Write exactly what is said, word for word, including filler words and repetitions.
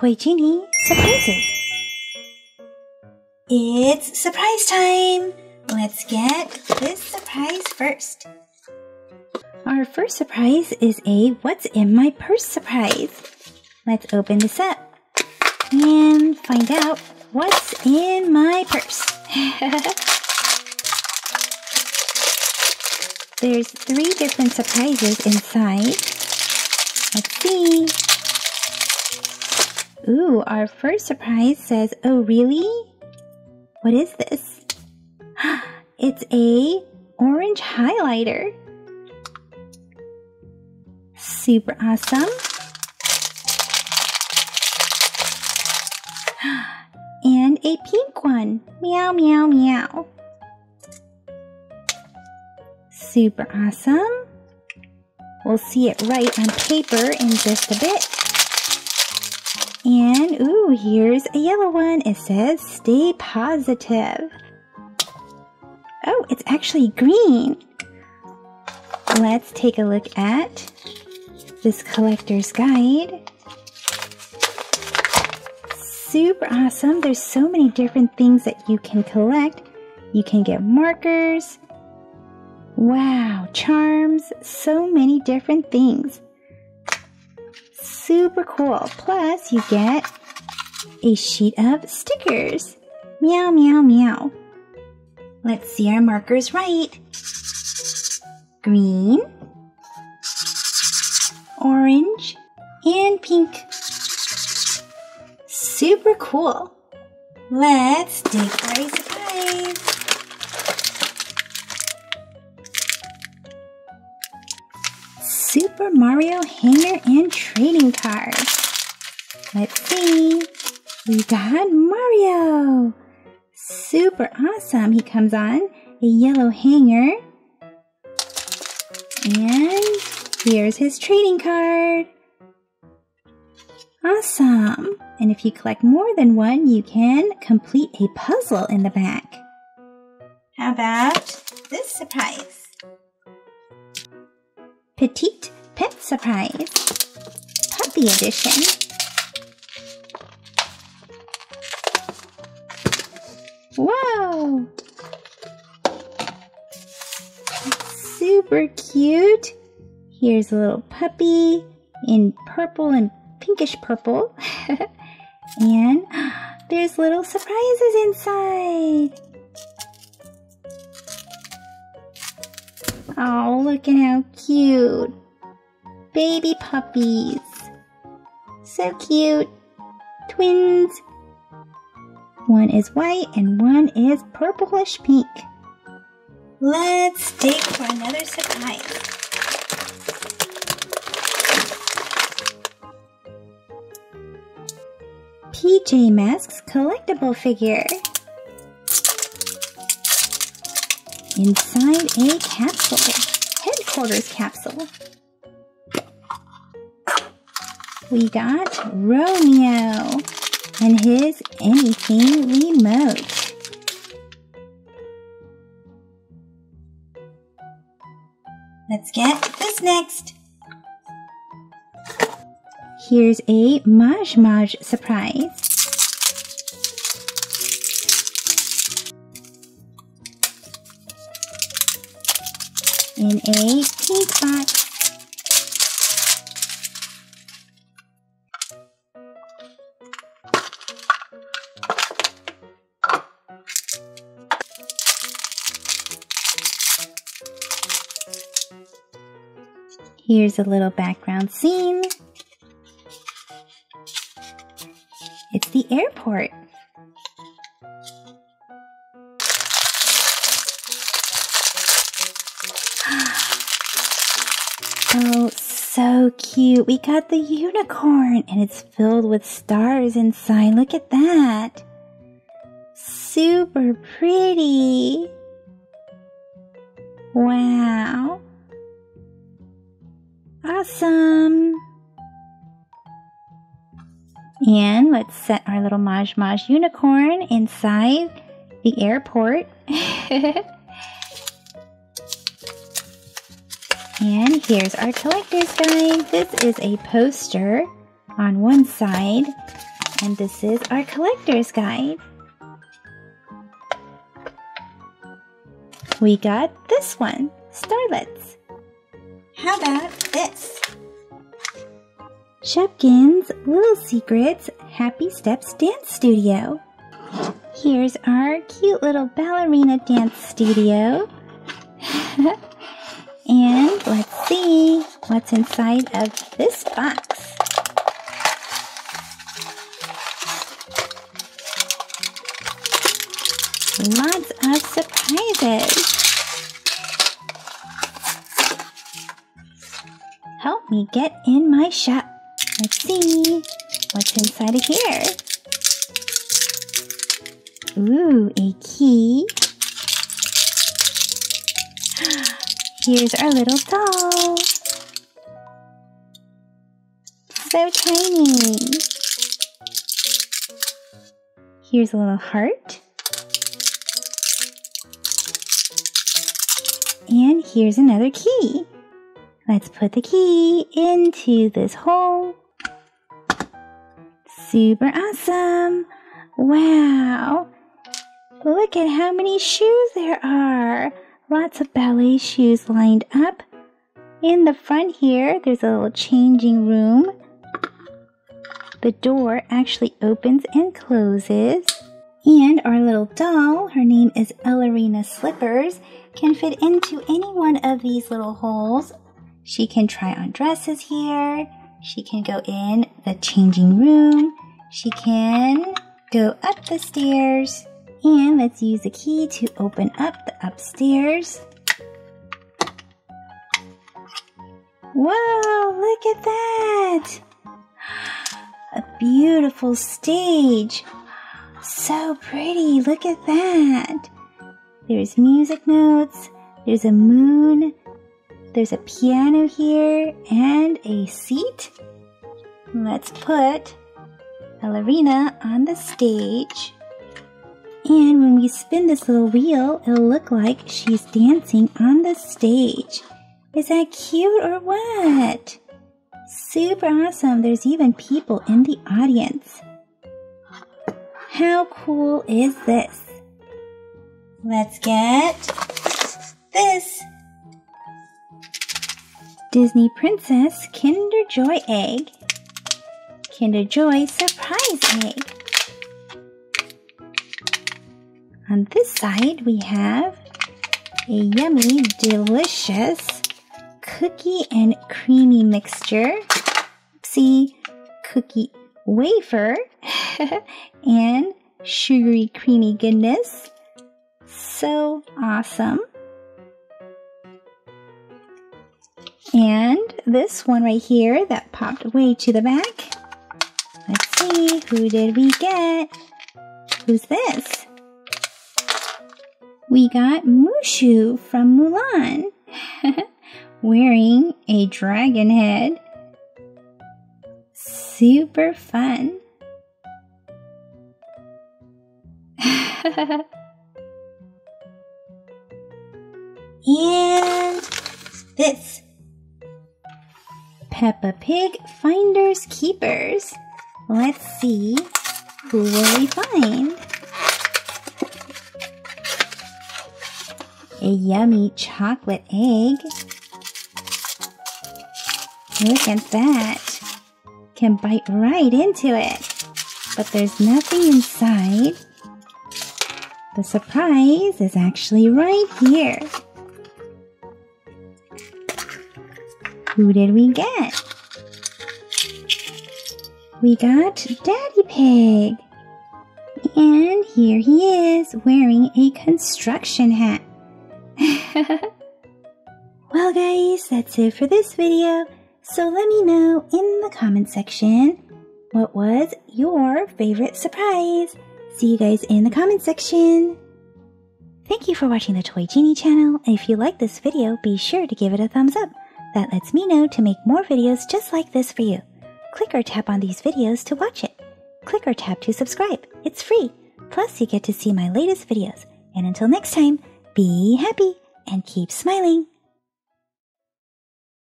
Toy Genie surprises. It's surprise time! Let's get this surprise first. Our first surprise is a What's in My Purse surprise. Let's open this up and find out what's in my purse. There's three different surprises inside. Let's see. Ooh, our first surprise says, oh really? What is this? It's a orange highlighter. Super awesome. And a pink one. Meow, meow, meow. Super awesome. We'll see it right on paper in just a bit. And, ooh, here's a yellow one. It says, stay positive. Oh, it's actually green. Let's take a look at this collector's guide. Super awesome. There's so many different things that you can collect. You can get markers. Wow, charms. So many different things. Super cool. Plus, you get a sheet of stickers. Meow, meow, meow. Let's see our markers right. Green, orange, and pink. Super cool. Let's dig for a surprise. Super Mario hanger and trading cards. Let's see. We got Mario. Super awesome. He comes on a yellow hanger. And here's his trading card. Awesome! And if you collect more than one, you can complete a puzzle in the back. How about this surprise? Petite Pet Surprise, Puppy Edition. Wow! Super cute. Here's a little puppy in purple and pinkish purple. And there's little surprises inside. Oh, look at how cute. Baby puppies. So cute. Twins. One is white and one is purplish pink. Let's dig for another surprise. P J Masks collectible figure. Inside a capsule. Headquarters capsule. We got Romeo and his anything remote. Let's get this next. Here's a Maj Maj surprise. In a pink box. Here's a little background scene. It's the airport. Oh, so cute. We got the unicorn and it's filled with stars inside. Look at that. Super pretty. Wow. Awesome. And let's set our little Maj Maj unicorn inside the airport. And here's our collector's guide. This is a poster on one side And this is our collector's guide. We got this one, Starlets. How about this? Shopkins Little Secrets Happy Steps Dance Studio. Here's our cute little ballerina dance studio. And let's see what's inside of this box. Lots of surprises. Help me get in my shop. Let's see what's inside of here. Ooh, a key. Here's our little doll. So tiny. Here's a little heart. And here's another key. Let's put the key into this hole. Super awesome. Wow. Look at how many shoes there are. Lots of ballet shoes lined up. In the front here, there's a little changing room. The door actually opens and closes. And our little doll, her name is Ellerina Slippers, can fit into any one of these little holes. She can try on dresses here. She can go in the changing room. She can go up the stairs. And let's use the key to open up the upstairs. Whoa, look at that! A beautiful stage. So pretty, look at that. There's music notes, there's a moon, there's a piano here, and a seat. Let's put Ellerina on the stage. And when we spin this little wheel, it'll look like she's dancing on the stage. Is that cute or what? Super awesome, there's even people in the audience. How cool is this? Let's get this Disney Princess Kinder Joy egg, Kinder Joy surprise egg. On this side we have a yummy, delicious cookie and creamy mixture. Oopsie, cookie wafer and sugary creamy goodness. So awesome. And this one right here that popped way to the back. Let's see, who did we get? Who's this? We got Mushu from Mulan wearing a dragon head. Super fun. And this Peppa Pig Finders Keepers. Let's see who will we find. A yummy chocolate egg. Look at that. Can bite right into it. But there's nothing inside. The surprise is actually right here. Who did we get? We got Daddy Pig. And here he is wearing a construction hat. Well guys, that's it for this video. So let me know in the comment section, what was your favorite surprise? See you guys in the comment section. Thank you for watching the Toy Genie channel. If you like this video, be sure to give it a thumbs up. That lets me know to make more videos just like this for you. Click or tap on these videos to watch it. Click or tap to subscribe. It's free. Plus, you get to see my latest videos. And until next time, be happy and keep smiling.